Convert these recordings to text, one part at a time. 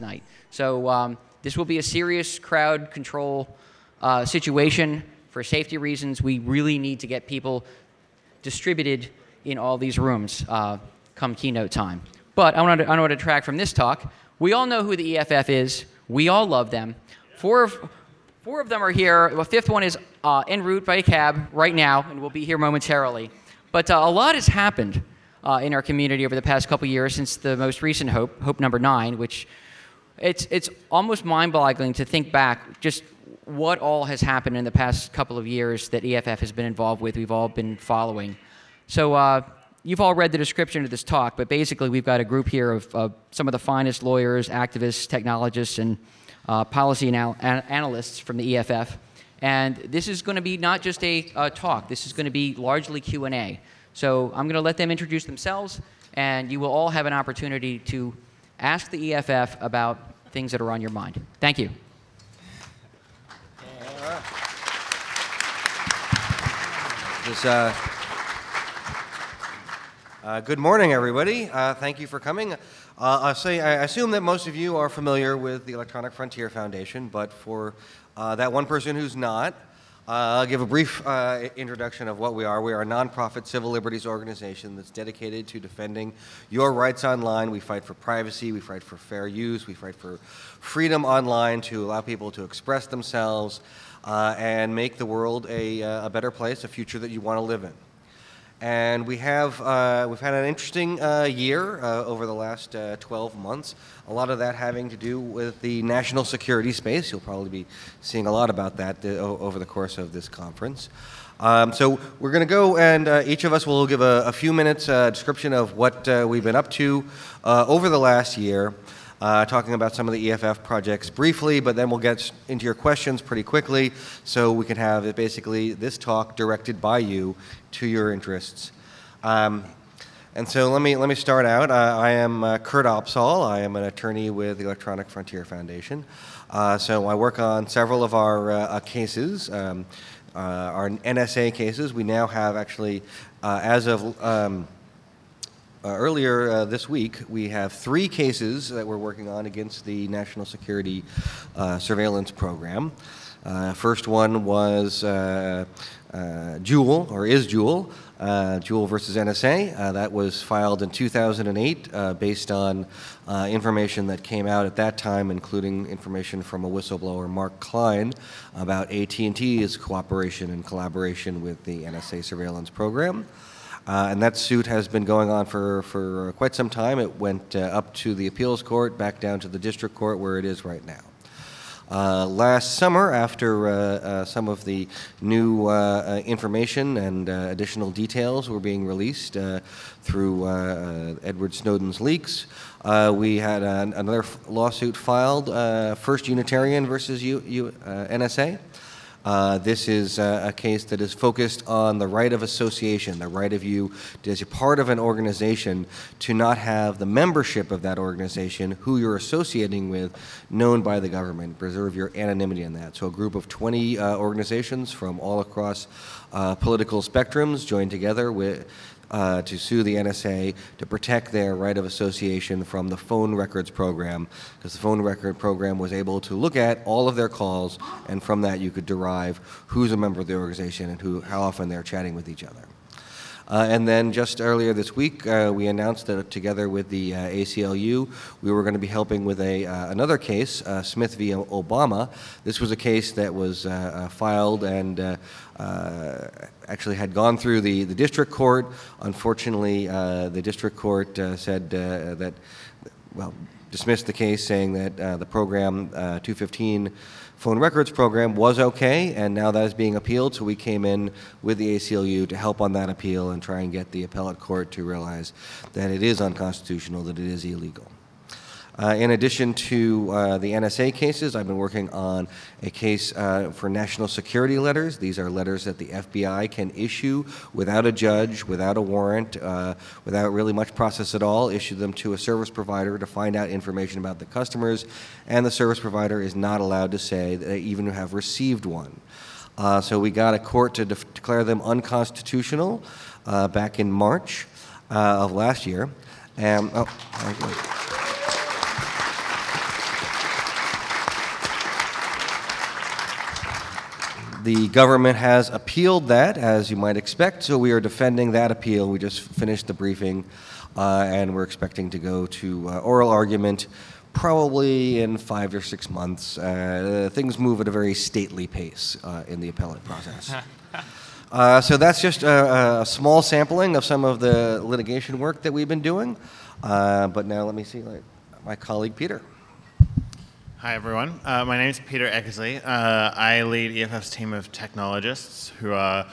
night. So this will be a serious crowd control situation. For safety reasons, we really need to get people distributed in all these rooms come keynote time. But I want to detract from this talk. We all know who the EFF is. We all love them. Four of them are here. The fifth one is en route by a cab right now, and will be here momentarily. But a lot has happened in our community over the past couple years since the most recent Hope number 9, which it's almost mind-boggling to think back just what all has happened in the past couple of years that EFF has been involved with, we've all been following. So you've all read the description of this talk, but basically we've got a group here of some of the finest lawyers, activists, technologists, and policy analysts from the EFF. And this is going to be not just a talk. This is going to be largely Q&A. So I'm going to let them introduce themselves, and you will all have an opportunity to ask the EFF about things that are on your mind. Thank you. Good morning, everybody. Thank you for coming. I assume that most of you are familiar with the Electronic Frontier Foundation, but for that one person who's not, I'll give a brief introduction of what we are. We are a nonprofit civil liberties organization that's dedicated to defending your rights online. We fight for privacy, we fight for fair use, we fight for freedom online to allow people to express themselves and make the world a better place, a future that you want to live in. And we have, we've had an interesting year over the last 12 months, a lot of that having to do with the national security space. You'll probably be seeing a lot about that over the course of this conference. So we're going to go and each of us will give a few minutes description of what we've been up to over the last year, talking about some of the EFF projects briefly, but then we'll get into your questions pretty quickly so we can have it basically this talk directed by you to your interests. And so let me start out. I am Kurt Opsahl. I am an attorney with the Electronic Frontier Foundation. So I work on several of our cases, our NSA cases. We now have actually, as of earlier this week, we have 3 cases that we're working on against the National Security Surveillance Program. First one was Jewel, or is Jewel, Jewel versus NSA. That was filed in 2008 based on information that came out at that time, including information from a whistleblower, Mark Klein, about AT&T's cooperation and collaboration with the NSA surveillance program. And that suit has been going on for quite some time. It went up to the appeals court, back down to the district court where it is right now. Last summer, after some of the new information and additional details were being released through Edward Snowden's leaks, we had another lawsuit filed, First Unitarian versus NSA. This is a case that is focused on the right of association, the right of you as a part of an organization to not have the membership of that organization, who you're associating with, known by the government. Preserve your anonymity in that. So a group of 20 organizations from all across political spectrums joined together with to sue the NSA to protect their right of association from the phone records program, because the phone record program was able to look at all of their calls, and from that you could derive who's a member of the organization and who, how often they're chatting with each other. And then just earlier this week, we announced that together with the ACLU, we were going to be helping with another case, Smith v. Obama. This was a case that was filed and actually had gone through the district court. Unfortunately, the district court said that, well, dismissed the case, saying that the program 215 phone records program was okay, and now that is being appealed, so we came in with the ACLU to help on that appeal and try and get the appellate court to realize that it is unconstitutional, that it is illegal. In addition to the NSA cases, I've been working on a case for national security letters. These are letters that the FBI can issue without a judge, without a warrant, without really much process at all, issue them to a service provider to find out information about the customers, and the service provider is not allowed to say that they even have received one. So we got a court to declare them unconstitutional back in March of last year. And, oh, thank you. The government has appealed that, as you might expect, so we are defending that appeal. We just finished the briefing, and we're expecting to go to oral argument probably in 5 or 6 months. Things move at a very stately pace in the appellate process. So that's just a small sampling of some of the litigation work that we've been doing. But now let me see my colleague Peter. Hi, everyone. My name is Peter Eckersley. I lead EFF's team of technologists who are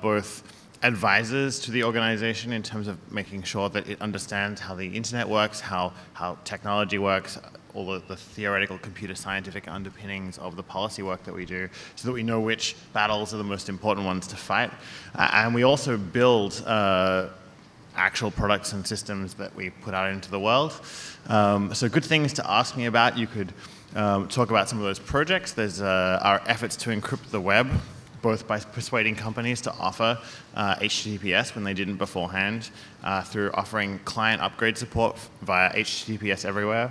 both advisors to the organization in terms of making sure that it understands how the internet works, how technology works, all of the theoretical computer scientific underpinnings of the policy work that we do, so that we know which battles are the most important ones to fight. And we also build actual products and systems that we put out into the world. So good things to ask me about. You could talk about some of those projects. There's our efforts to encrypt the web, both by persuading companies to offer HTTPS when they didn't beforehand, through offering client upgrade support via HTTPS Everywhere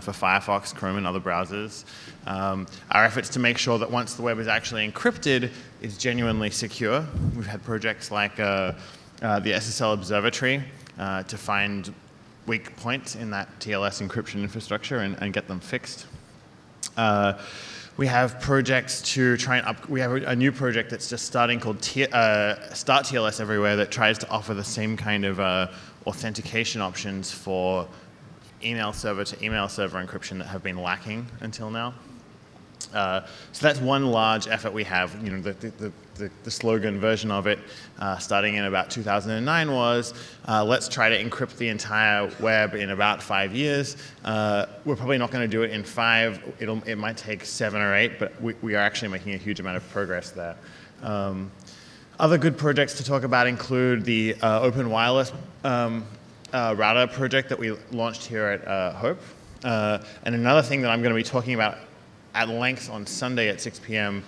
for Firefox, Chrome, and other browsers. Our efforts to make sure that once the web is actually encrypted, it's genuinely secure. We've had projects like the SSL Observatory to find weak points in that TLS encryption infrastructure and get them fixed. We have projects to try and we have a new project that's just starting called Start TLS Everywhere that tries to offer the same kind of authentication options for email server to email server encryption that have been lacking until now. So that's one large effort we have. You know, the slogan version of it, starting in about 2009, was let's try to encrypt the entire web in about 5 years. We're probably not going to do it in 5. It might take 7 or 8, but we are actually making a huge amount of progress there. Other good projects to talk about include the Open Wireless Router project that we launched here at Hope, and another thing that I'm going to be talking about at length on Sunday at 6 p.m.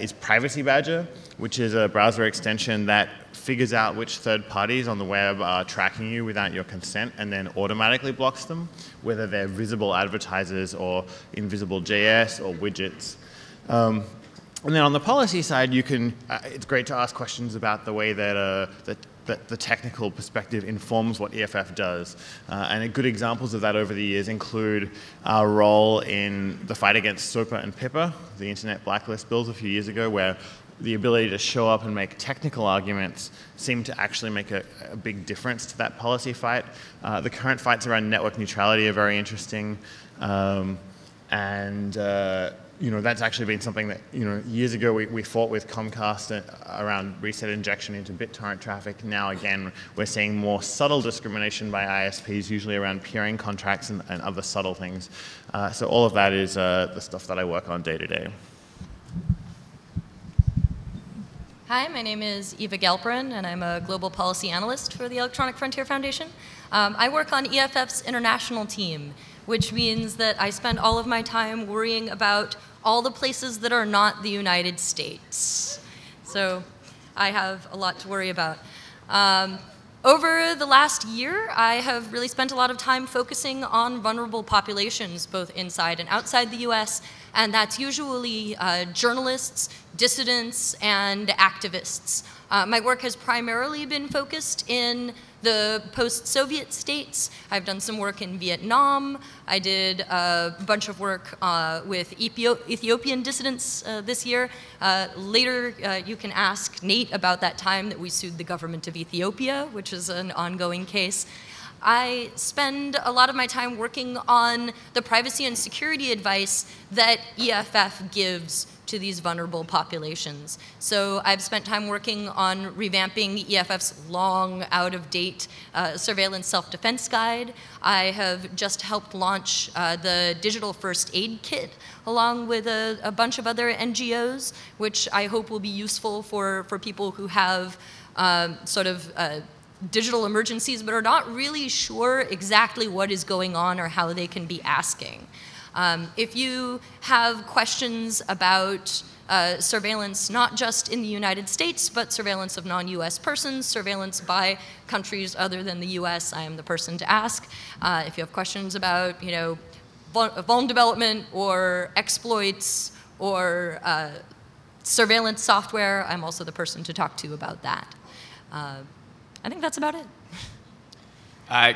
Is Privacy Badger, which is a browser extension that figures out which third parties on the web are tracking you without your consent and then automatically blocks them, whether they're visible advertisers or invisible JS or widgets. And then on the policy side, you can, it's great to ask questions about the way that the technical perspective informs what EFF does. And good examples of that over the years include our role in the fight against SOPA and PIPA, the Internet Blacklist bills a few years ago, where the ability to show up and make technical arguments seemed to actually make a big difference to that policy fight. The current fights around network neutrality are very interesting. You know, that's actually been something that, you know, years ago we fought with Comcast around reset injection into BitTorrent traffic. Now, again, we're seeing more subtle discrimination by ISPs, usually around peering contracts and other subtle things. So all of that is the stuff that I work on day to day. Hi, my name is Eva Galperin, and I'm a global policy analyst for the Electronic Frontier Foundation. I work on EFF's international team, which means that I spend all of my time worrying about all the places that are not the United States. So I have a lot to worry about. Over the last year, I have really spent a lot of time focusing on vulnerable populations, both inside and outside the US, and that's usually journalists, dissidents, and activists. My work has primarily been focused in the post-Soviet states. I've done some work in Vietnam. I did a bunch of work with Ethiopian dissidents this year. Later, you can ask Nate about that time that we sued the government of Ethiopia, which is an ongoing case. I spend a lot of my time working on the privacy and security advice that EFF gives to these vulnerable populations. So I've spent time working on revamping EFF's long, out-of-date Surveillance Self Defense Guide. I have just helped launch the Digital First Aid Kit, along with a bunch of other NGOs, which I hope will be useful for people who have digital emergencies but are not really sure exactly what is going on or how they can be asking. If you have questions about surveillance not just in the United States, but surveillance of non-US persons, surveillance by countries other than the US, I am the person to ask. If you have questions about, you know, vuln development or exploits or surveillance software, I'm also the person to talk to about that. I think that's about it.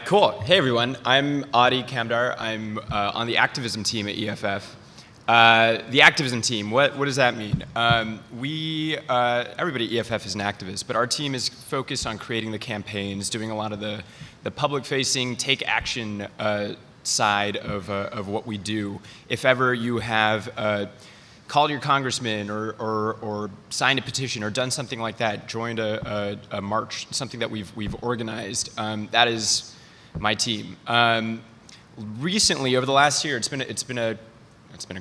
Cool. Hey, everyone. I'm Adi Kamdar. I'm on the activism team at EFF. The activism team, what does that mean? Everybody at EFF is an activist, but our team is focused on creating the campaigns, doing a lot of the public-facing, take action side of what we do. If ever you have called your congressman or signed a petition or done something like that, joined a march, something that we've organized, that is my team. Recently, over the last year, it's been a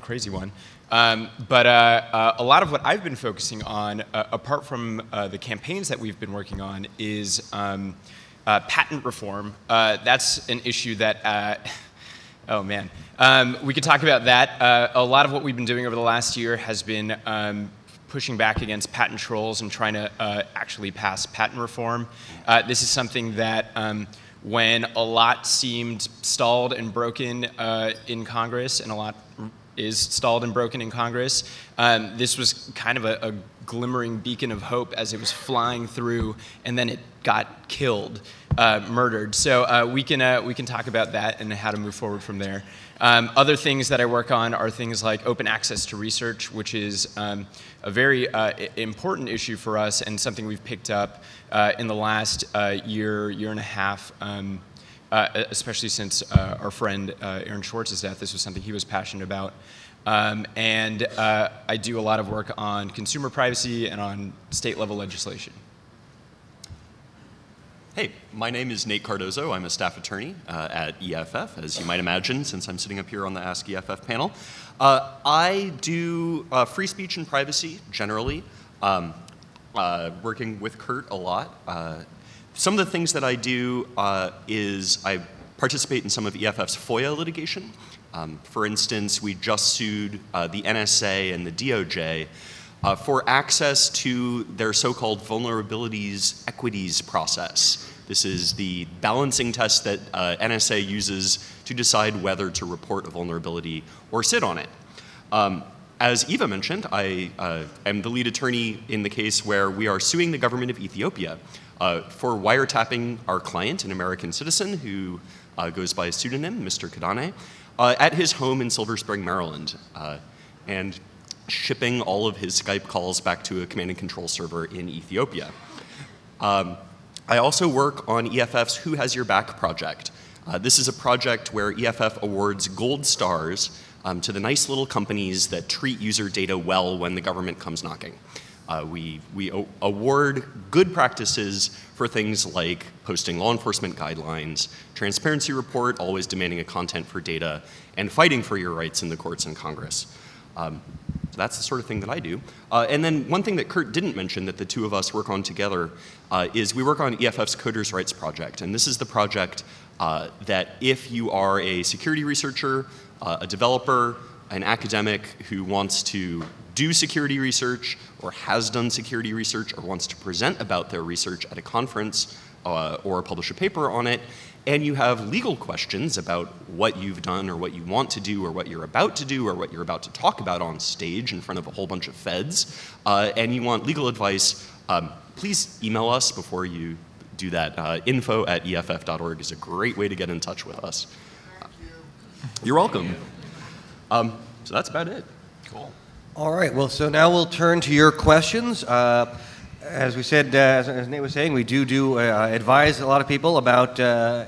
crazy one. A lot of what I've been focusing on, apart from the campaigns that we've been working on, is patent reform. That's an issue that, oh man, we could talk about that. A lot of what we've been doing over the last year has been pushing back against patent trolls and trying to actually pass patent reform. This is something that when a lot seemed stalled and broken in Congress, and a lot is stalled and broken in Congress, this was kind of a glimmering beacon of hope as it was flying through, and then it got killed, murdered. So we can talk about that and how to move forward from there. Other things that I work on are things like open access to research, which is a very important issue for us and something we've picked up in the last year and a half, especially since our friend Aaron Schwartz's death. This was something he was passionate about. I do a lot of work on consumer privacy and on state-level legislation. Hey, my name is Nate Cardozo. I'm a staff attorney at EFF, as you might imagine, since I'm sitting up here on the Ask EFF panel. I do free speech and privacy, generally, working with Kurt a lot. Some of the things that I do is I participate in some of EFF's FOIA litigation. For instance, we just sued the NSA and the DOJ for access to their so-called vulnerabilities equities process. This is the balancing test that NSA uses to decide whether to report a vulnerability or sit on it. As Eva mentioned, I am the lead attorney in the case where we are suing the government of Ethiopia for wiretapping our client, an American citizen who goes by a pseudonym, Mr. Kadane, at his home in Silver Spring, Maryland, and shipping all of his Skype calls back to a command and control server in Ethiopia. I also work on EFF's Who Has Your Back project. This is a project where EFF awards gold stars to the nice little companies that treat user data well when the government comes knocking. We award good practices for things like posting law enforcement guidelines, transparency report, always demanding a content for data, and fighting for your rights in the courts and Congress. That's the sort of thing that I do. And then one thing that Kurt didn't mention that the two of us work on together is we work on EFF's Coders' Rights Project. And this is the project that if you are a security researcher, a developer, an academic who wants to do security research or has done security research or wants to present about their research at a conference or publish a paper on it, and you have legal questions about what you've done or what you want to do or what you're about to do or what you're about to talk about on stage in front of a whole bunch of feds, and you want legal advice, please email us before you do that. info@eff.org is a great way to get in touch with us. Thank you. You're welcome. Thank you. So that's about it. Cool. All right, well, so now we'll turn to your questions. As we said, as Nate was saying, we do advise a lot of people about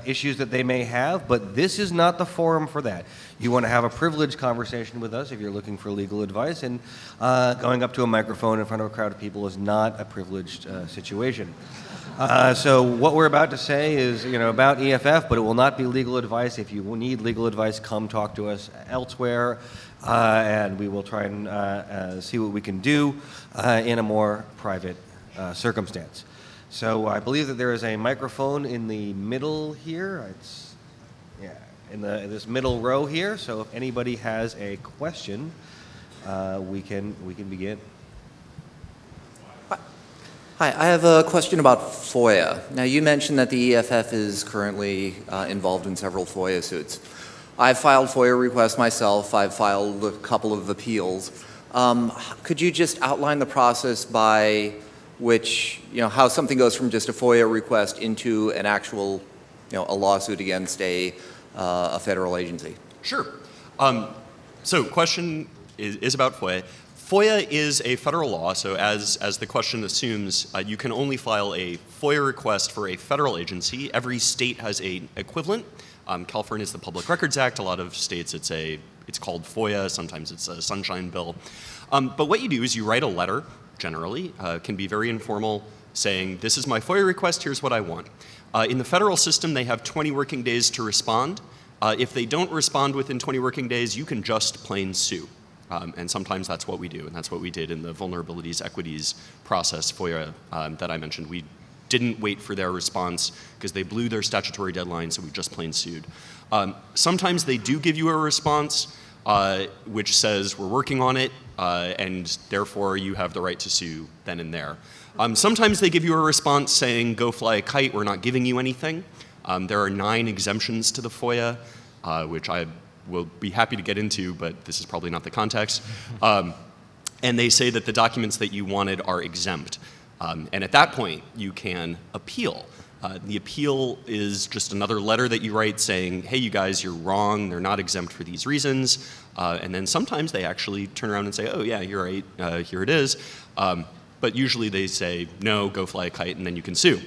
issues that they may have, but this is not the forum for that. You want to have a privileged conversation with us if you're looking for legal advice, and going up to a microphone in front of a crowd of people is not a privileged situation. So what we're about to say is, you know, about EFF, but it will not be legal advice. If you need legal advice, come talk to us elsewhere. And we will try and see what we can do in a more private circumstance. So I believe that there is a microphone in the middle here. It's, yeah, in this middle row here. So if anybody has a question, we can begin. Hi, I have a question about FOIA. Now, you mentioned that the EFF is currently involved in several FOIA suits. I've filed FOIA requests myself. I've filed a couple of appeals. Could you just outline the process by which, you know, how something goes from just a FOIA request into an actual, you know, a lawsuit against a federal agency? Sure. So question is about FOIA. FOIA is a federal law, so as the question assumes, you can only file a FOIA request for a federal agency. Every state has an equivalent. California is the Public Records Act. A lot of states it's called FOIA. Sometimes it's a sunshine bill. But what you do is you write a letter, generally. Can be very informal, saying, this is my FOIA request, here's what I want. In the federal system, they have 20 working days to respond. If they don't respond within 20 working days, you can just plain sue. And sometimes that's what we do, and that's what we did in the vulnerabilities equities process FOIA that I mentioned. We didn't wait for their response because they blew their statutory deadline, so we just plain sued. Sometimes they do give you a response which says we're working on it, and therefore you have the right to sue then and there. Sometimes they give you a response saying go fly a kite, we're not giving you anything. There are 9 exemptions to the FOIA, which I will be happy to get into, but this is probably not the context. And they say that the documents that you wanted are exempt. And at that point, you can appeal. The appeal is just another letter that you write saying, hey, you guys, you're wrong. They're not exempt for these reasons. And then sometimes they actually turn around and say, oh, yeah, you're right. Here it is. But usually they say, no, go fly a kite, and then you can sue.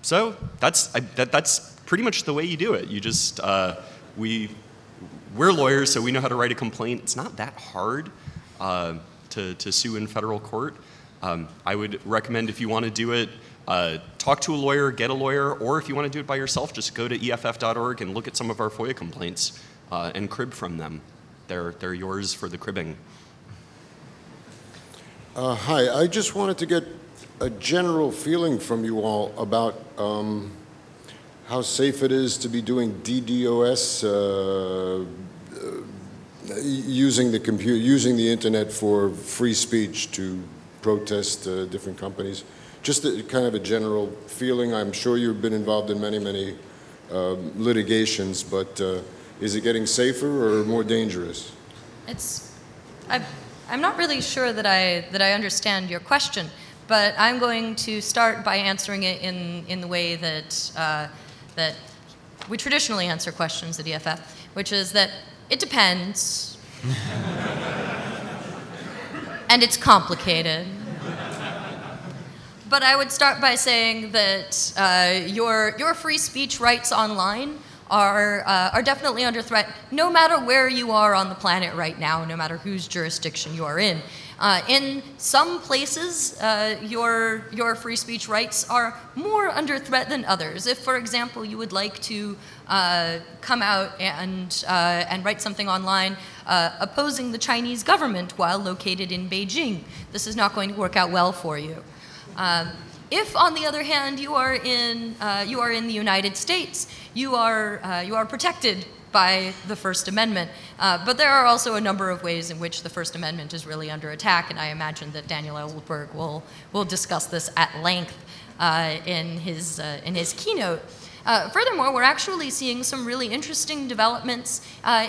So that's pretty much the way you do it. You just... We're lawyers, so we know how to write a complaint. It's not that hard to sue in federal court. I would recommend if you want to do it, talk to a lawyer, get a lawyer, or if you want to do it by yourself, just go to EFF.org and look at some of our FOIA complaints and crib from them. They're yours for the cribbing. Hi, I just wanted to get a general feeling from you all about how safe it is to be doing DDoS, using the computer, using the internet for free speech to protest different companies. Just kind of a general feeling. I'm sure you've been involved in many litigations, but is it getting safer or more dangerous? I'm not really sure that I understand your question, but I'm going to start by answering it in the way that. That we traditionally answer questions at EFF, which is that it depends. And it's complicated. But I would start by saying that your free speech rights online are definitely under threat, no matter where you are on the planet right now, no matter whose jurisdiction you are in. In some places, your free speech rights are more under threat than others. If, for example, you would like to come out and write something online opposing the Chinese government while located in Beijing, this is not going to work out well for you. If, on the other hand, you are in the United States, you are protected by the First Amendment. But there are also a number of ways in which the First Amendment is really under attack, and I imagine that Daniel Ellsberg will discuss this at length in his keynote. Furthermore, we're actually seeing some really interesting developments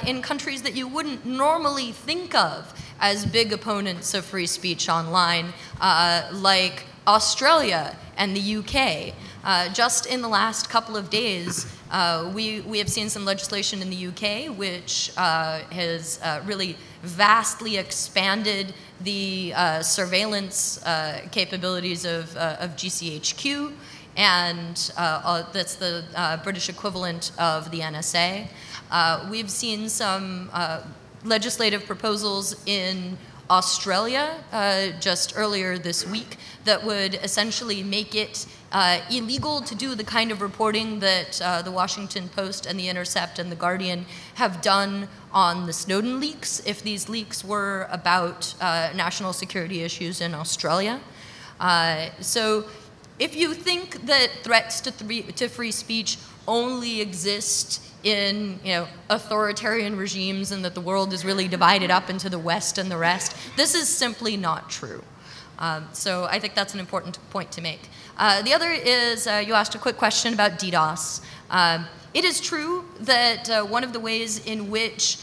in countries that you wouldn't normally think of as big opponents of free speech online, like Australia and the UK. Just in the last couple of days, we have seen some legislation in the UK which has really vastly expanded the surveillance capabilities of GCHQ, and that's the British equivalent of the NSA. We've seen some legislative proposals in Australia just earlier this week that would essentially make it illegal to do the kind of reporting that the Washington Post and The Intercept and The Guardian have done on the Snowden leaks if these leaks were about national security issues in Australia. So if you think that threats to free speech only exist in, you know, authoritarian regimes and that the world is really divided up into the West and the rest, this is simply not true. So I think that's an important point to make. The other is you asked a quick question about DDoS. It is true that one of the ways in which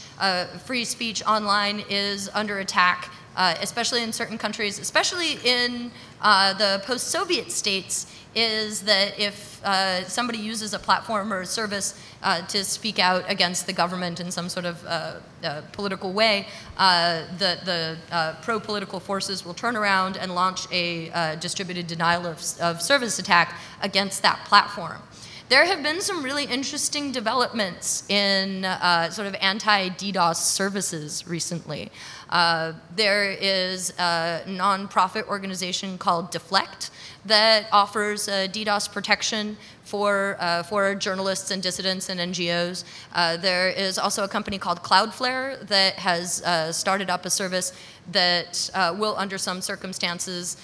free speech online is under attack, especially in certain countries, especially in the post-Soviet states, is that if somebody uses a platform or a service to speak out against the government in some sort of political way, the pro-political forces will turn around and launch a distributed denial of service attack against that platform. There have been some really interesting developments in sort of anti-DDoS services recently. There is a nonprofit organization called Deflect that offers DDoS protection for journalists and dissidents and NGOs. There is also a company called Cloudflare that has started up a service that will, under some circumstances,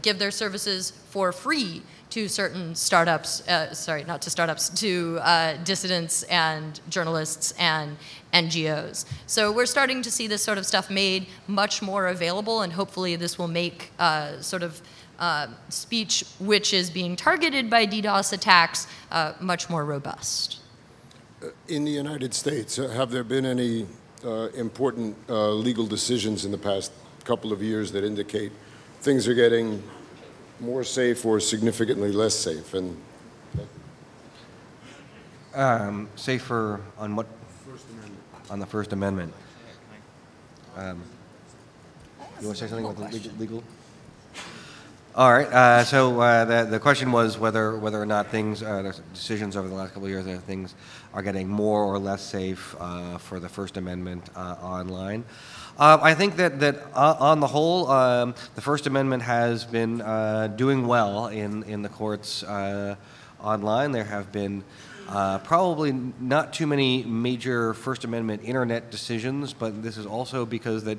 give their services for free to certain startups, sorry, not to startups, to dissidents and journalists and NGOs. So we're starting to see this sort of stuff made much more available, and hopefully this will make sort of speech which is being targeted by DDoS attacks much more robust. In the United States, have there been any important legal decisions in the past couple of years that indicate things are getting more safe or significantly less safe? And safer on what? On the First Amendment. You want to say something about the legal? All right. So the question was whether or not things, decisions over the last couple of years, things are getting more or less safe for the First Amendment online. I think that on the whole, the First Amendment has been doing well in the courts online. There have been probably not too many major First Amendment internet decisions, but this is also because that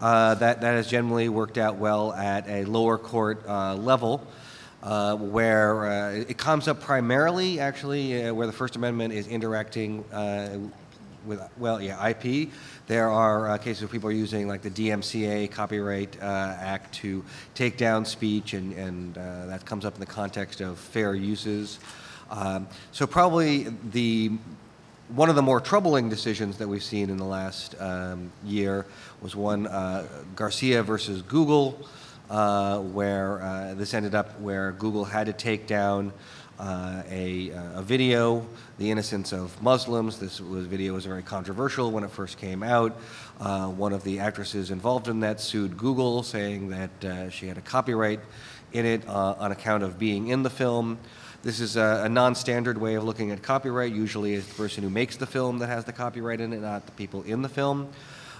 has generally worked out well at a lower court level, where it comes up primarily, actually, where the First Amendment is interacting with, well, yeah, IP. There are cases where people are using, like, the DMCA Copyright Act to take down speech, and that comes up in the context of fair uses. So probably one of the more troubling decisions that we've seen in the last year was one, Garcia versus Google, where this ended up where Google had to take down a video, The Innocence of Muslims. This video was very controversial when it first came out. One of the actresses involved in that sued Google, saying that she had a copyright in it on account of being in the film. This is a non-standard way of looking at copyright. Usually it's the person who makes the film that has the copyright in it, not the people in the film.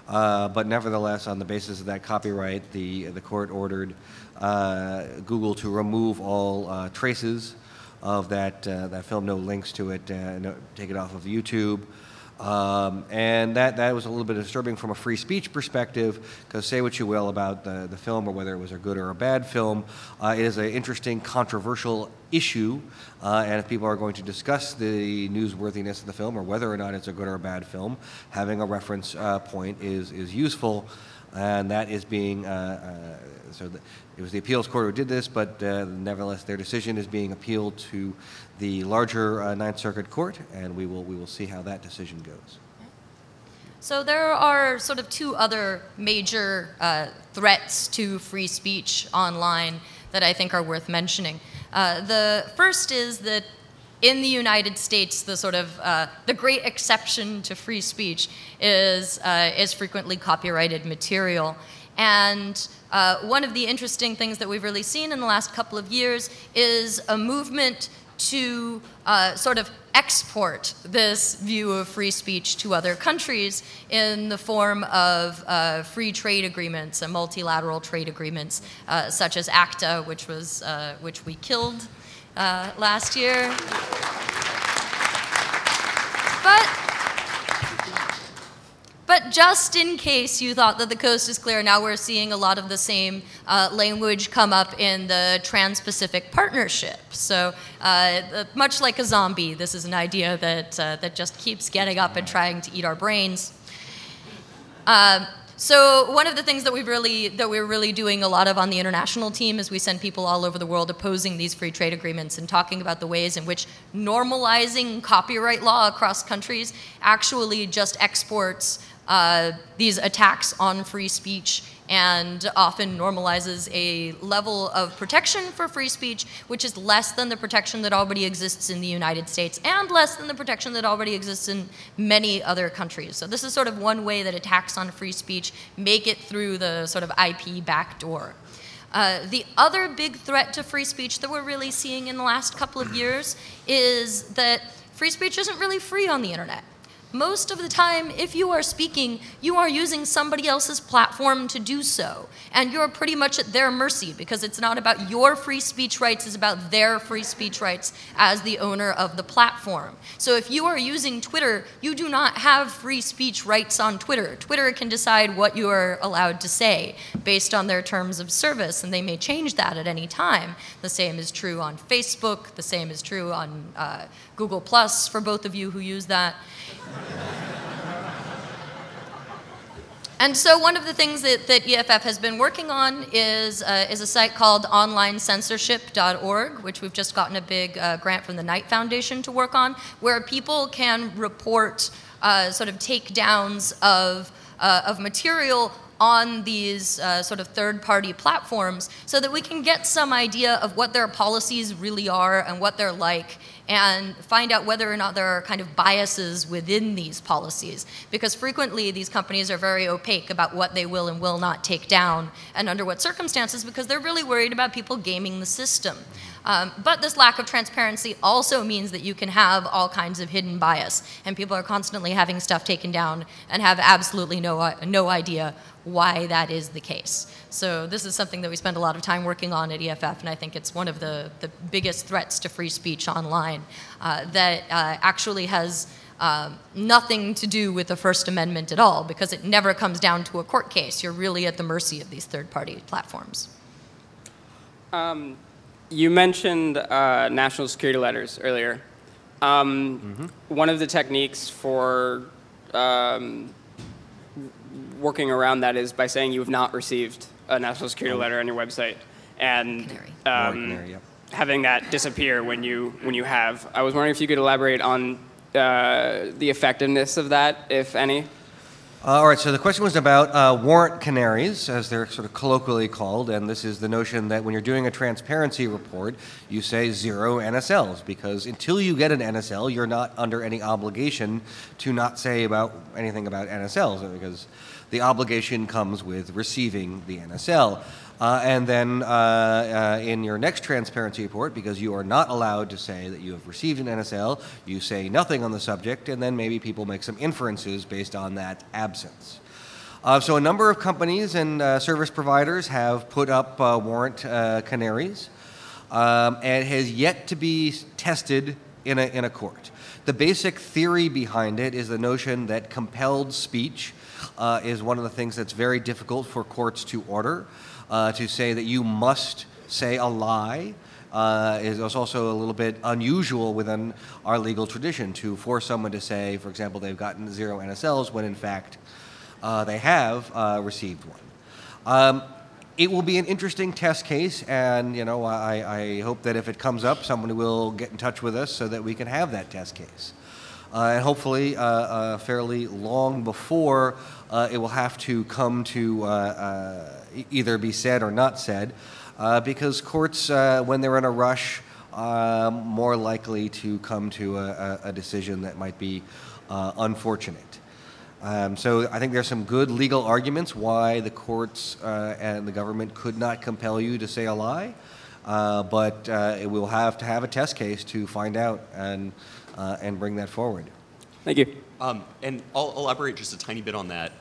But nevertheless, on the basis of that copyright, the court ordered Google to remove all traces of that film, no links to it, take it off of YouTube. And that was a little bit disturbing from a free speech perspective, because say what you will about the film or whether it was a good or a bad film, it is an interesting, controversial issue, and if people are going to discuss the newsworthiness of the film or whether or not it's a good or a bad film, having a reference point is useful, and that is being, it was the appeals court who did this, but nevertheless their decision is being appealed to the larger Ninth Circuit Court, and we will see how that decision goes. So there are sort of two other major threats to free speech online that I think are worth mentioning. The first is that in the United States, the sort of the great exception to free speech is frequently copyrighted material. And one of the interesting things that we've really seen in the last couple of years is a movement to sort of export this view of free speech to other countries in the form of free trade agreements and multilateral trade agreements, such as ACTA, which we killed last year. But just in case you thought that the coast is clear, now we're seeing a lot of the same language come up in the Trans-Pacific Partnership. So much like a zombie, this is an idea that just keeps getting up and trying to eat our brains. So one of the things that we're really doing a lot of on the international team is we send people all over the world opposing these free trade agreements and talking about the ways in which normalizing copyright law across countries actually just exports these attacks on free speech and often normalizes a level of protection for free speech which is less than the protection that already exists in the United States and less than the protection that already exists in many other countries. So this is sort of one way that attacks on free speech make it through the sort of IP backdoor. The other big threat to free speech that we're really seeing in the last couple of years is that free speech isn't really free on the internet. Most of the time, if you are speaking, you are using somebody else's platform to do so. And you're pretty much at their mercy because it's not about your free speech rights, it's about their free speech rights as the owner of the platform. So if you are using Twitter, you do not have free speech rights on Twitter. Twitter can decide what you are allowed to say based on their terms of service, and they may change that at any time. The same is true on Facebook, the same is true on Google Plus, for both of you who use that. And so one of the things that EFF has been working on is a site called onlinecensorship.org, which we've just gotten a big grant from the Knight Foundation to work on, where people can report sort of takedowns of material on these sort of third-party platforms so that we can get some idea of what their policies really are and what they're like, and find out whether or not there are kind of biases within these policies. Because frequently these companies are very opaque about what they will and will not take down and under what circumstances, because they're really worried about people gaming the system. But this lack of transparency also means that you can have all kinds of hidden bias, and people are constantly having stuff taken down and have absolutely no idea why that is the case. So this is something that we spend a lot of time working on at EFF, and I think it's one of the biggest threats to free speech online that actually has nothing to do with the First Amendment at all, because it never comes down to a court case. You're really at the mercy of these third-party platforms. You mentioned national security letters earlier. One of the techniques for working around that is by saying you have not received a national security letter on your website, and having that disappear when you have. I was wondering if you could elaborate on the effectiveness of that, if any. All right, so the question was about warrant canaries, as they're sort of colloquially called, and this is the notion that when you're doing a transparency report, you say 0 NSLs, because until you get an NSL, you're not under any obligation to not say about anything about NSLs, because the obligation comes with receiving the NSL. And then in your next transparency report, because you are not allowed to say that you have received an NSL, you say nothing on the subject, and then maybe people make some inferences based on that absence. So a number of companies and service providers have put up warrant canaries, and it has yet to be tested in a court. The basic theory behind it is the notion that compelled speech is one of the things that's very difficult for courts to order. To say that you must say a lie is also a little bit unusual within our legal tradition, to force someone to say, for example, they've gotten 0 NSLs when in fact they have received one. It will be an interesting test case, and you know, I hope that if it comes up, someone will get in touch with us so that we can have that test case. And hopefully fairly long before it will have to come to either be said or not said, because courts, when they're in a rush, are more likely to come to a decision that might be unfortunate. So I think there's some good legal arguments why the courts and the government could not compel you to say a lie, but it will have to have a test case to find out and bring that forward. Thank you. And I'll elaborate just a tiny bit on that.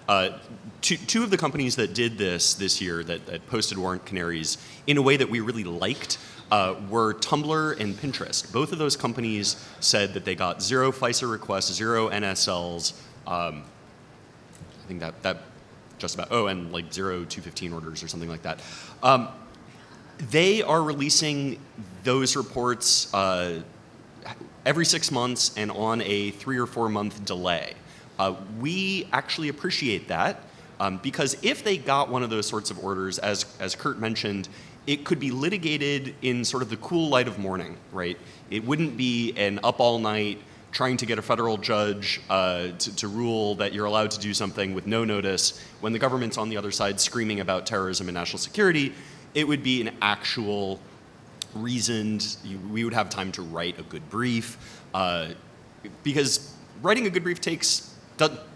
Two of the companies that did this year, that posted warrant canaries in a way that we really liked, were Tumblr and Pinterest. Both of those companies said that they got 0 FISA requests, 0 NSLs. I think that just about, and like 0 215 orders or something like that. They are releasing those reports every 6 months and on a 3 or 4 month delay. We actually appreciate that Because if they got one of those sorts of orders, as Kurt mentioned, it could be litigated in sort of the cool light of morning, right? It wouldn't be an up all night trying to get a federal judge to rule that you're allowed to do something with no notice when the government's on the other side screaming about terrorism and national security. It would be an actual reasoned, we would have time to write a good brief, because writing a good brief takes,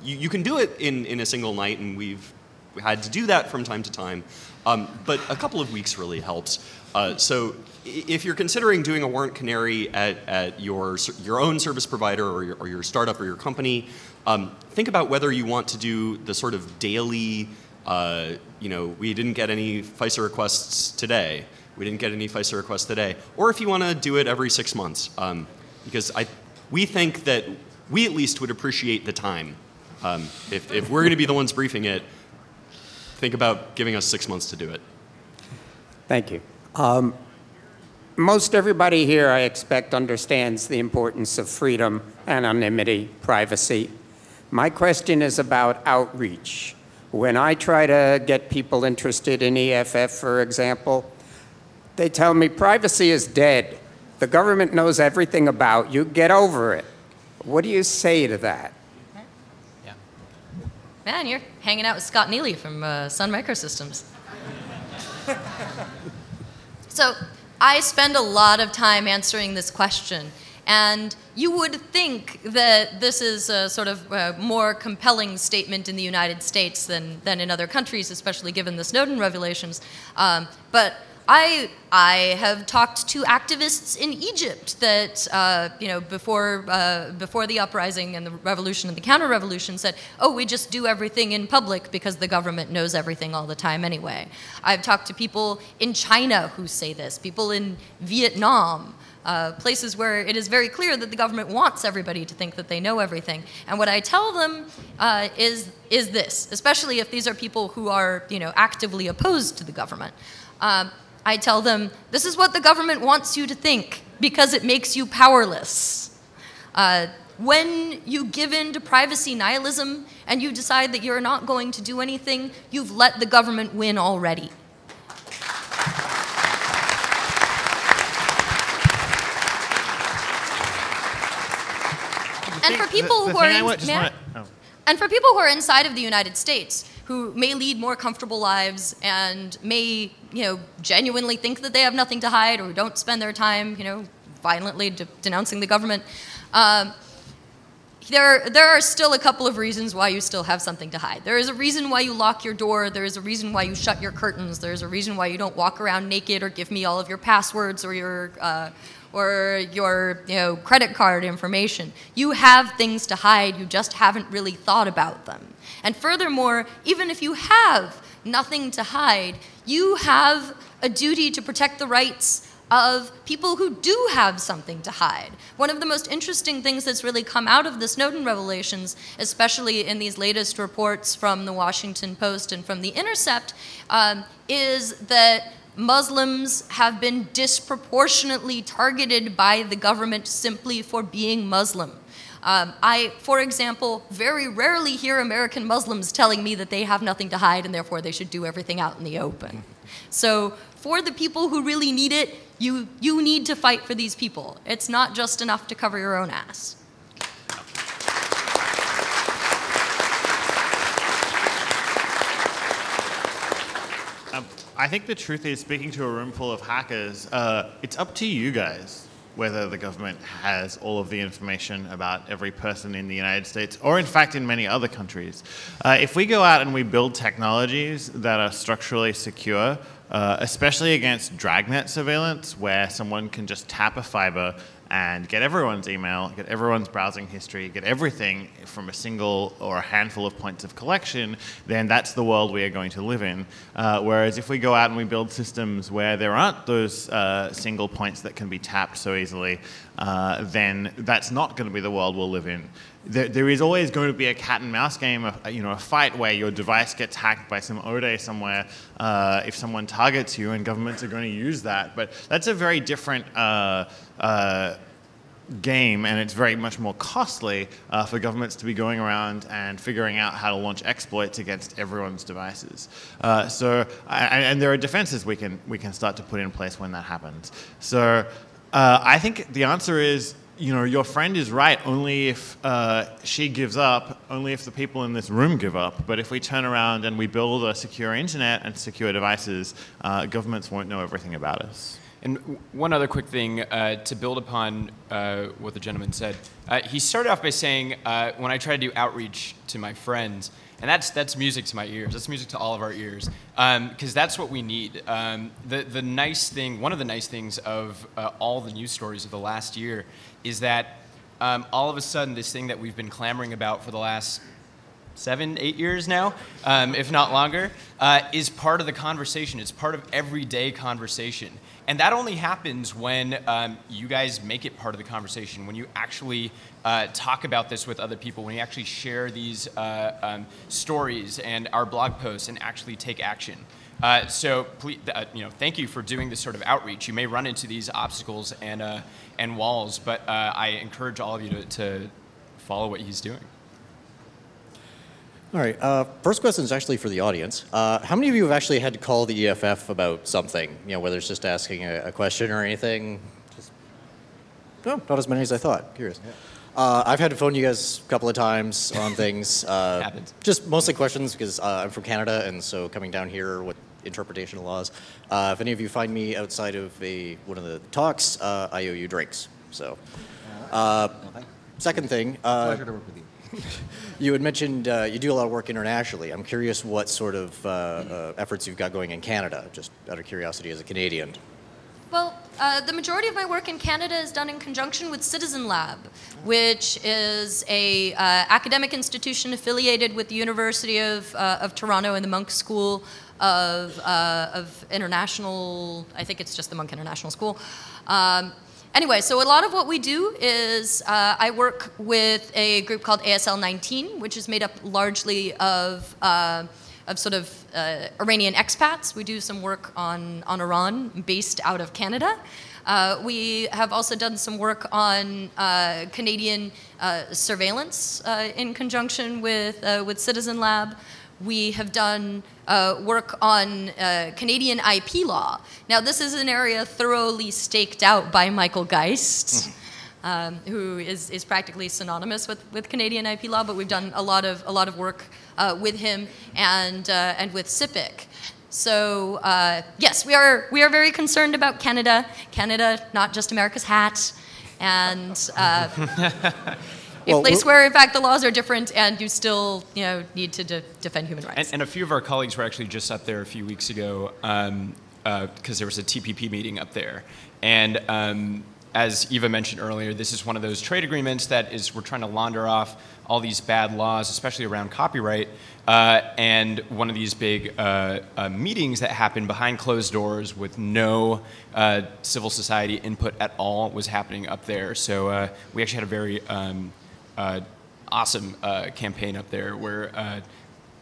you can do it in a single night, and we've had to do that from time to time, but a couple of weeks really helps. So if you're considering doing a warrant canary at your own service provider or your startup or your company, think about whether you want to do the sort of daily, we didn't get any FISA requests today. We didn't get any FISA requests today. Or if you want to do it every 6 months, because we think that we at least would appreciate the time. If we're going to be the ones briefing it, think about giving us 6 months to do it. Thank you. Most everybody here, I expect, understands the importance of freedom, anonymity, privacy. My question is about outreach. When I try to get people interested in EFF, for example, they tell me privacy is dead. The government knows everything about you. Get over it. What do you say to that? Yeah. Man, you're hanging out with Scott Neely from Sun Microsystems. So I spend a lot of time answering this question, and you would think that this is a sort of a more compelling statement in the United States than in other countries, especially given the Snowden revelations. But I have talked to activists in Egypt that, before the uprising and the revolution and the counter-revolution said, oh, we just do everything in public because the government knows everything all the time anyway. I've talked to people in China who say this, people in Vietnam, places where it is very clear that the government wants everybody to think that they know everything. And what I tell them is this, especially if these are people who are, actively opposed to the government. I tell them, this is what the government wants you to think because it makes you powerless. When you give in to privacy nihilism and you decide that you're not going to do anything, you've let the government win already. And for people who are inside of the United States, who may lead more comfortable lives and may, genuinely think that they have nothing to hide or don't spend their time, violently denouncing the government. There are still a couple of reasons why you still have something to hide. There is a reason why you lock your door. There is a reason why you shut your curtains. There is a reason why you don't walk around naked or give me all of your passwords or your credit card information. You have things to hide. You just haven't really thought about them. And furthermore, even if you have nothing to hide, you have a duty to protect the rights of people who do have something to hide. One of the most interesting things that's really come out of the Snowden revelations, especially in these latest reports from the Washington Post and from The Intercept, is that Muslims have been disproportionately targeted by the government simply for being Muslim. I, for example, very rarely hear American Muslims telling me that they have nothing to hide and therefore they should do everything out in the open. So for the people who really need it, you need to fight for these people. It's not just enough to cover your own ass. I think the truth is, speaking to a room full of hackers, it's up to you guys whether the government has all of the information about every person in the United States, or in fact in many other countries. If we go out and we build technologies that are structurally secure, especially against dragnet surveillance, where someone can just tap a fiber and get everyone's email, get everyone's browsing history, get everything from a single or a handful of points of collection, then that's the world we are going to live in. Whereas if we go out and we build systems where there aren't those single points that can be tapped so easily, then that's not going to be the world we'll live in. There is always going to be a cat and mouse game, a fight where your device gets hacked by some Ode somewhere if someone targets you, and governments are going to use that. But that's a very different game, and it's very much more costly for governments to be going around and figuring out how to launch exploits against everyone's devices. So there are defenses we can start to put in place when that happens. So I think the answer is, you know, your friend is right only if she gives up, only if the people in this room give up. But if we turn around and we build a secure internet and secure devices, governments won't know everything about us. And one other quick thing to build upon what the gentleman said. He started off by saying, when I try to do outreach to my friends, and that's music to my ears. That's music to all of our ears, because that's what we need. The nice thing, one of the nice things of all the news stories of the last year is that all of a sudden this thing that we've been clamoring about for the last 7, 8 years now, if not longer, is part of the conversation. It's part of everyday conversation. And that only happens when you guys make it part of the conversation, when you actually talk about this with other people, when you actually share these stories and our blog posts and actually take action. So please, you know, thank you for doing this sort of outreach. You may run into these obstacles and walls, but I encourage all of you to follow what he's doing. All right, first question is actually for the audience. How many of you have actually had to call the EFF about something? You know, whether it's just asking a question or anything? Just, no, not as many as I thought. Curious. Yeah. I've had to phone you guys a couple of times on things. Just mostly questions because I'm from Canada, and so coming down here with interpretation of laws. If any of you find me outside of one of the talks, I owe you drinks. So, second thing. Pleasure to work with you. You had mentioned you do a lot of work internationally. I'm curious what sort of efforts you've got going in Canada, just out of curiosity as a Canadian. Well, the majority of my work in Canada is done in conjunction with Citizen Lab, which is an academic institution affiliated with the University of Toronto and the Monk School of International, I think it's just the Monk International School. Anyway, so a lot of what we do is I work with a group called ASL 19, which is made up largely of sort of Iranian expats. We do some work on Iran based out of Canada. We have also done some work on Canadian surveillance in conjunction with Citizen Lab. We have done work on Canadian IP law. Now, this is an area thoroughly staked out by Michael Geist, who is practically synonymous with Canadian IP law. But we've done a lot of work with him and with CIPIC. So yes, we are very concerned about Canada. Canada, not just America's hat, and. A place where, in fact, the laws are different and you still, you know, need to defend human rights. And a few of our colleagues were actually just up there a few weeks ago because there was a TPP meeting up there. And as Eva mentioned earlier, this is one of those trade agreements that is we're trying to launder off all these bad laws, especially around copyright. And one of these big meetings that happened behind closed doors with no civil society input at all was happening up there. So we actually had a very... awesome campaign up there where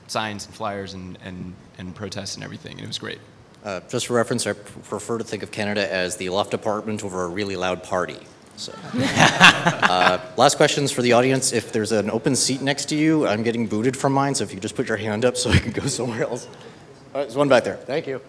signs and flyers and protests and everything, and it was great. Just for reference, I prefer to think of Canada as the loft apartment over a really loud party. So. Last questions for the audience. If there's an open seat next to you, I'm getting booted from mine, so if you just put your hand up so I can go somewhere else. All right, there's one back there. Thank you.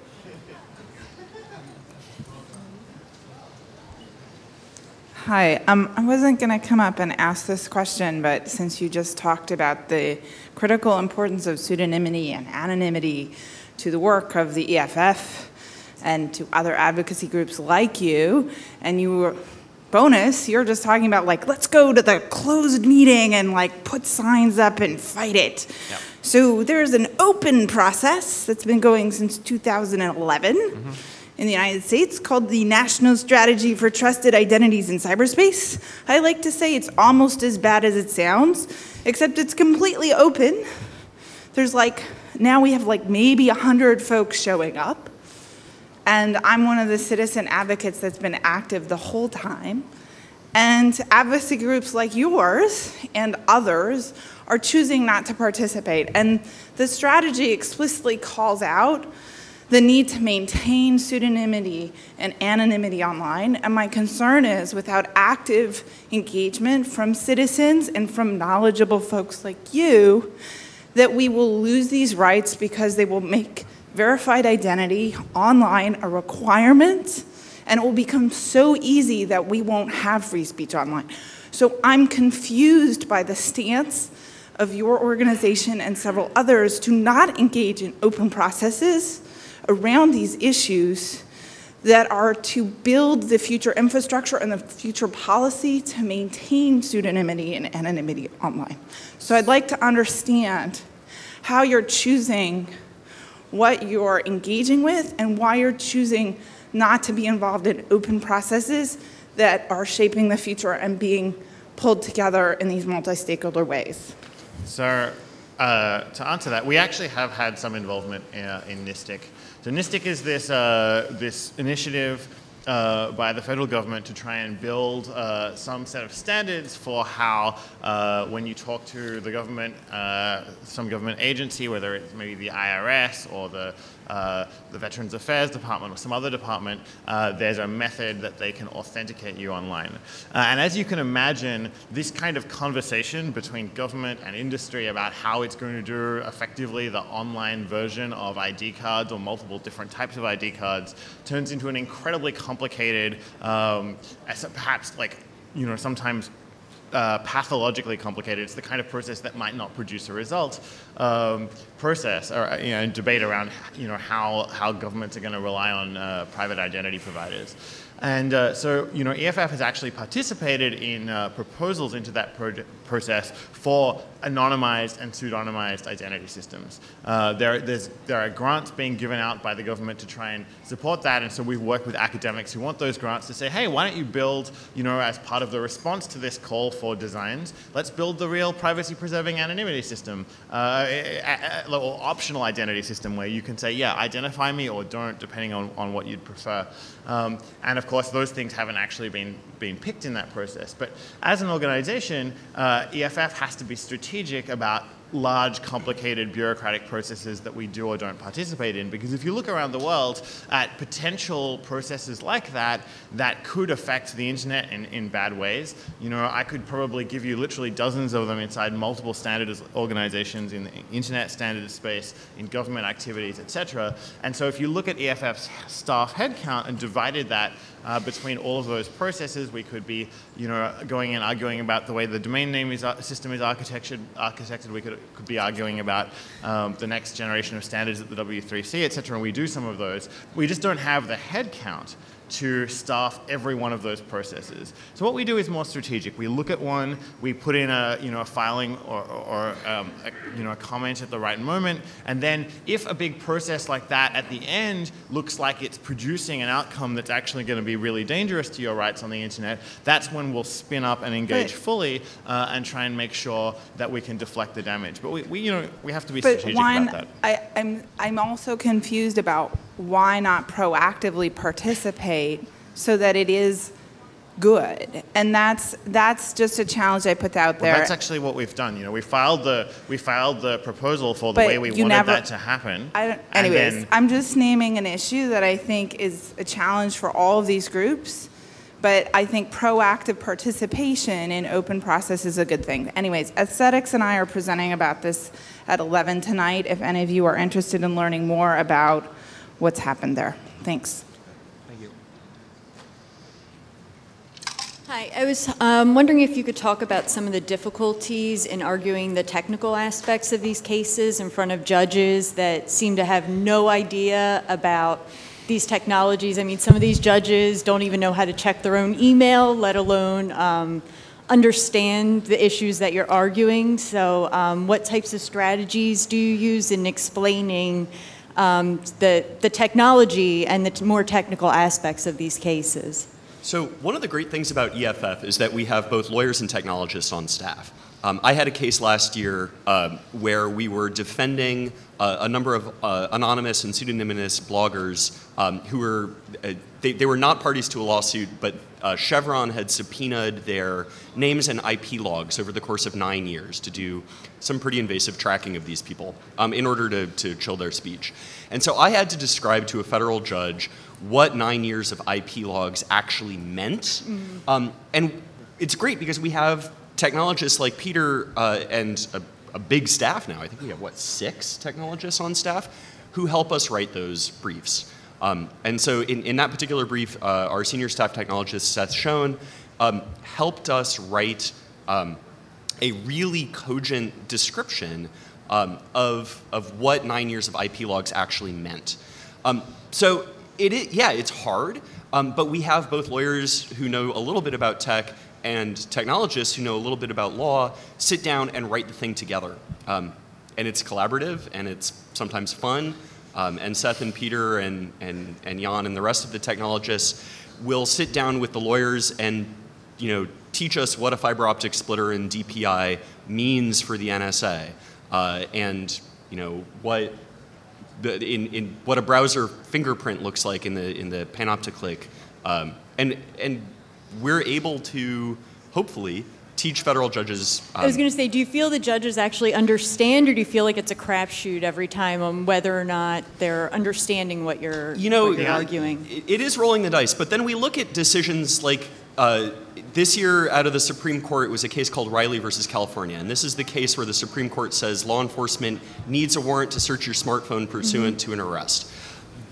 Hi, I wasn't going to come up and ask this question, but since you just talked about the critical importance of pseudonymity and anonymity to the work of the EFF and to other advocacy groups like you, and you were, bonus, you're just talking about like, let's go to the closed meeting and like put signs up and fight it. Yep. So there's an open process that's been going since 2011. Mm-hmm. In the United States called the National Strategy for Trusted Identities in Cyberspace. I like to say it's almost as bad as it sounds, except it's completely open. There's like, now we have like maybe 100 folks showing up. And I'm one of the citizen advocates that's been active the whole time. And advocacy groups like yours and others are choosing not to participate. And the strategy explicitly calls out the need to maintain pseudonymity and anonymity online. And my concern is without active engagement from citizens and from knowledgeable folks like you, that we will lose these rights because they will make verified identity online a requirement, and it will become so easy that we won't have free speech online. So I'm confused by the stance of your organization and several others to not engage in open processes around these issues that are to build the future infrastructure and the future policy to maintain pseudonymity and anonymity online. So I'd like to understand how you're choosing what you're engaging with and why you're choosing not to be involved in open processes that are shaping the future and being pulled together in these multi-stakeholder ways. So to answer that, we actually have had some involvement in NISTIC. So NISTIC is this, this initiative by the federal government to try and build some set of standards for how when you talk to the government, some government agency, whether it's maybe the IRS or the Veterans Affairs Department or some other department, there's a method that they can authenticate you online. And as you can imagine, this kind of conversation between government and industry about how it's going to do effectively the online version of ID cards or multiple different types of ID cards turns into an incredibly complicated, perhaps like, you know, sometimes pathologically complicated. It's the kind of process that might not produce a result. Process or debate around how governments are going to rely on private identity providers, and so EFF has actually participated in proposals into that process for anonymized and pseudonymized identity systems. There are grants being given out by the government to try and support that, and so we work with academics who want those grants to say, hey, why don't you build, as part of the response to this call for designs, let's build the real privacy-preserving anonymity system, a little optional identity system where you can say, yeah, identify me or don't, depending on what you'd prefer. And of course, those things haven't actually been picked in that process. But as an organization, EFF has to be strategic about large, complicated bureaucratic processes that we do or don't participate in. Because if you look around the world at potential processes like that, that could affect the internet in bad ways. I could probably give you literally dozens of them inside multiple standards organizations in the internet standards space, in government activities, etc. And so if you look at EFF's staff headcount and divided that between all of those processes, we could be, going and arguing about the way the domain name system is architected. We could be arguing about the next generation of standards at the W3C, et cetera, and we do some of those. We just don't have the headcount to staff every one of those processes. So what we do is more strategic. We look at one, we put in a filing or a comment at the right moment, and then if a big process like that at the end looks like it's producing an outcome that's actually going to be really dangerous to your rights on the internet, that's when we'll spin up and engage fully and try and make sure that we can deflect the damage. But we have to be strategic about that. I'm also confused about why not proactively participate so that it is good? And that's just a challenge I put out there. Well, that's actually what we've done. We filed the proposal for the way we wanted that to happen. Anyways, I'm just naming an issue that I think is a challenge for all of these groups. But I think proactive participation in open process is a good thing. Anyways, Aesthetics and I are presenting about this at 11 tonight. If any of you are interested in learning more about what's happened there. Thanks. Thank you. Hi, I was wondering if you could talk about some of the difficulties in arguing the technical aspects of these cases in front of judges that seem to have no idea about these technologies. I mean, some of these judges don't even know how to check their own email, let alone understand the issues that you're arguing. So what types of strategies do you use in explaining the technology and the more technical aspects of these cases? So one of the great things about EFF is that we have both lawyers and technologists on staff. I had a case last year where we were defending a number of anonymous and pseudonymous bloggers who were, they were not parties to a lawsuit, but Chevron had subpoenaed their names and IP logs over the course of 9 years to do some pretty invasive tracking of these people in order to chill their speech. And so I had to describe to a federal judge what 9 years of IP logs actually meant. Mm-hmm. And it's great because we have technologists like Peter and a big staff now. I think we have, what, 6 technologists on staff who help us write those briefs. And so in that particular brief, our senior staff technologist, Seth Schoen, helped us write a really cogent description of what 9 years of IP logs actually meant. So it's hard, but we have both lawyers who know a little bit about tech and technologists who know a little bit about law sit down and write the thing together. And it's collaborative, and it's sometimes fun. And Seth and Peter and Jan and the rest of the technologists will sit down with the lawyers and, you know, teach us what a fiber optic splitter and DPI means for the NSA, and, you know, what what a browser fingerprint looks like in the panopticlick, and we're able to hopefully teach federal judges. I was going to say, do you feel the judges actually understand, or do you feel like it's a crapshoot every time on whether or not they're understanding what you're, arguing? It is rolling the dice, but then we look at decisions like this year out of the Supreme Court was a case called Riley versus California, and this is the case where the Supreme Court says law enforcement needs a warrant to search your smartphone pursuant to an arrest.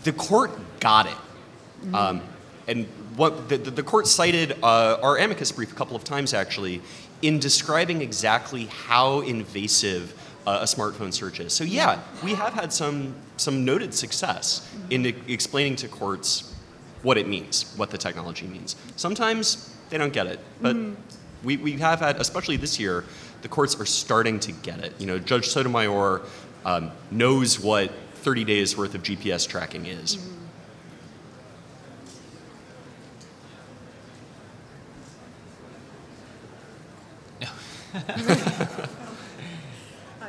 The court got it. And what the court cited our amicus brief a couple of times, actually, in describing exactly how invasive a smartphone search is. So yeah, we have had some noted success in explaining to courts what it means, what the technology means. Sometimes they don't get it, but we have had, especially this year, the courts are starting to get it. You know, Judge Sotomayor knows what 30 days worth of GPS tracking is. I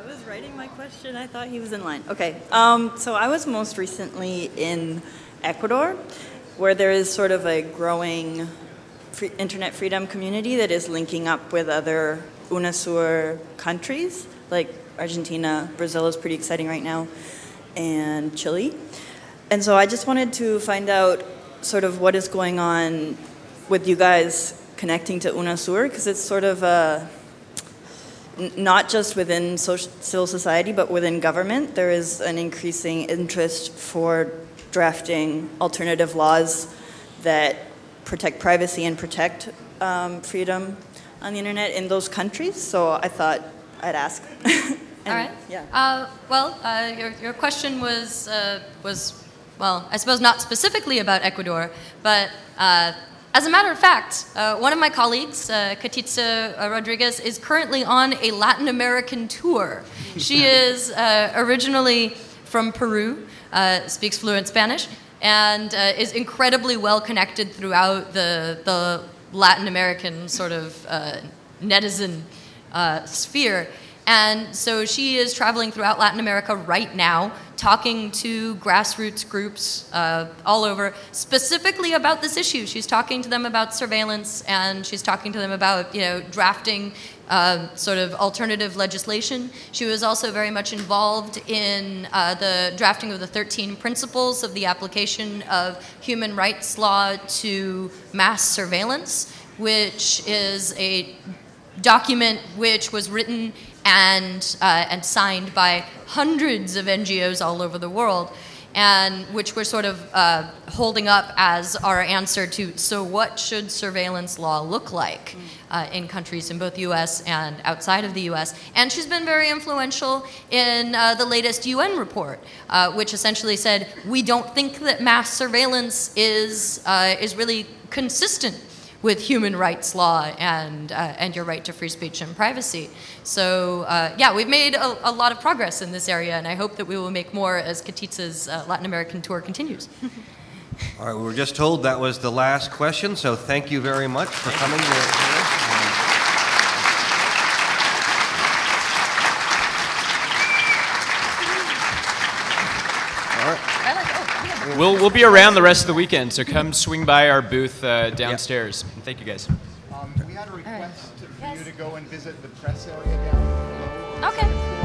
was writing my question. I thought he was in line. Okay. So I was most recently in Ecuador, where there is sort of a growing internet freedom community that is linking up with other UNASUR countries, like Argentina. Brazil is pretty exciting right now, and Chile. And so I just wanted to find out sort of what is going on with you guys connecting to UNASUR, because it's sort of a... Not just within civil society, but within government, there is an increasing interest for drafting alternative laws that protect privacy and protect freedom on the internet in those countries. So I thought I'd ask. All right. Yeah. Well, your question was well, I suppose not specifically about Ecuador, but. As a matter of fact, one of my colleagues, Katitza Rodriguez, is currently on a Latin American tour. She is originally from Peru, speaks fluent Spanish, and is incredibly well connected throughout the Latin American sort of netizen sphere. And so she is traveling throughout Latin America right now, talking to grassroots groups all over, specifically about this issue. She's talking to them about surveillance, and she's talking to them about, you know, drafting sort of alternative legislation. She was also very much involved in the drafting of the 13 principles of the application of human rights law to mass surveillance, which is a document which was written and signed by hundreds of NGOs all over the world, and which we're sort of holding up as our answer to, so what should surveillance law look like in countries in both US and outside of the US? And she's been very influential in the latest UN report, which essentially said, we don't think that mass surveillance is really consistent with human rights law and your right to free speech and privacy. So yeah, we've made a lot of progress in this area, and I hope that we will make more as Katitza's Latin American tour continues. All right, we were just told that was the last question, so thank you very much for coming here. We'll be around the rest of the weekend, so come swing by our booth downstairs. Yep. Thank you, guys. We had a request for you to go and visit the press area down below. Okay.